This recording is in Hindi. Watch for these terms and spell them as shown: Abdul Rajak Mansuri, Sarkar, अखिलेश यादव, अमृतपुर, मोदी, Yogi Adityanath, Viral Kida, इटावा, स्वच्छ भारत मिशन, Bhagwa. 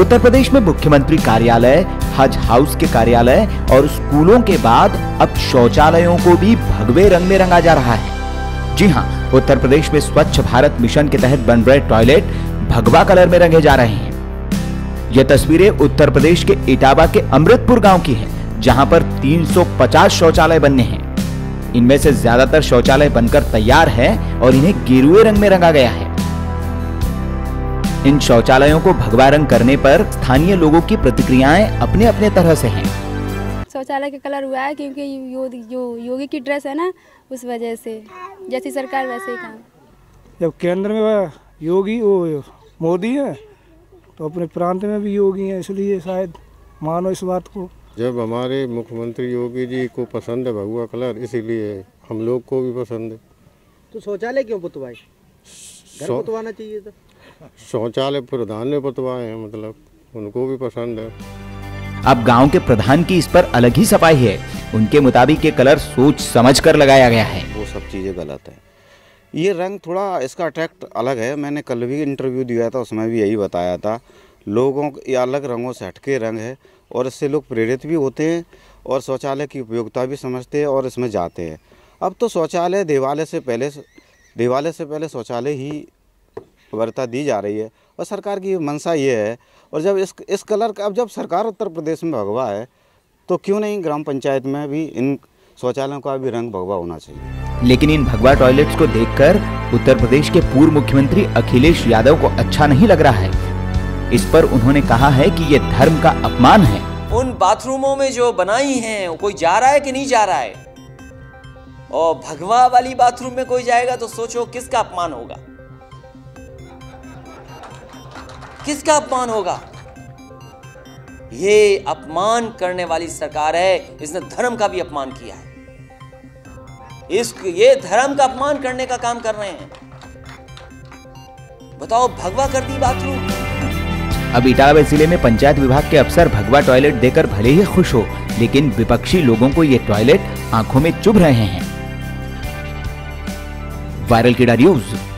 उत्तर प्रदेश में मुख्यमंत्री कार्यालय, हज हाउस के कार्यालय और स्कूलों के बाद अब शौचालयों को भी भगवे रंग में रंगा जा रहा है। जी हाँ, उत्तर प्रदेश में स्वच्छ भारत मिशन के तहत बन रहे टॉयलेट भगवा कलर में रंगे जा रहे हैं। यह तस्वीरें उत्तर प्रदेश के इटावा के अमृतपुर गांव की हैं, जहां पर 350 शौचालय बनने हैं। इनमें से ज्यादातर शौचालय बनकर तैयार हैं और इन्हें गेरुए रंग में रंगा गया है। इन शौचालयों को भगवा रंग करने पर स्थानीय लोगों की प्रतिक्रियाएं अपने अपने तरह से हैं। शौचालय का कलर हुआ है क्योंकि योगी की ड्रेस है ना, उस वजह से जैसी सरकार वैसे ही काम। जब केंद्र में योगी मोदी है तो अपने प्रांत में भी योगी हैं, इसलिए शायद मानो इस बात को। जब हमारे मुख्यमंत्री योगी जी को पसंद है भगवा कलर, इसीलिए हम लोग को भी पसंद है। तो शौचालय क्यों पुतवाए? घर पुतवाना चाहिए था। शौचालय प्रधान ने पुतवाए हैं, मतलब उनको भी पसंद है। अब गांव के प्रधान की इस पर अलग ही सफाई है। उनके मुताबिक ये कलर सोच समझ कर लगाया गया है। वो सब चीजें गलत है। ये रंग थोड़ा इसका अट्रैक्ट अलग है। मैंने कल भी इंटरव्यू दिया था, उसमें भी यही बताया था। लोगों के अलग रंगों से हटके रंग है और इससे लोग प्रेरित भी होते हैं और शौचालय की उपयोगिता भी समझते हैं और इसमें जाते हैं। अब तो शौचालय दिवाले से पहले शौचालय ही वरीयता दी जा रही है और सरकार की मंशा ये है। और जब इस कलर का, अब जब सरकार उत्तर प्रदेश में भगवा है तो क्यों नहीं ग्राम पंचायत में भी इन शौचालयों का भी रंग भगवा होना चाहिए। लेकिन इन भगवा टॉयलेट्स को देखकर उत्तर प्रदेश के पूर्व मुख्यमंत्री अखिलेश यादव को अच्छा नहीं लग रहा है। इस पर उन्होंने कहा है कि ये धर्म का अपमान है। उन बाथरूमों में जो बनाई हैं, कोई जा रहा है कि नहीं जा रहा है? और भगवा वाली बाथरूम में कोई जाएगा तो सोचो किसका अपमान होगा, किसका अपमान होगा। ये अपमान करने वाली सरकार है, इसने धर्म का भी अपमान किया है। ये धर्म का अपमान करने का काम कर रहे हैं। बताओ, भगवा कर दी बाथरूम। अब इटावा जिले में पंचायत विभाग के अफसर भगवा टॉयलेट देकर भले ही खुश हो, लेकिन विपक्षी लोगों को ये टॉयलेट आंखों में चुभ रहे हैं। वायरल कीड़ा न्यूज।